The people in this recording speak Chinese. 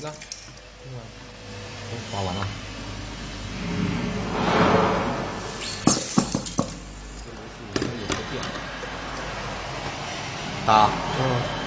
行了，画完了。打。嗯。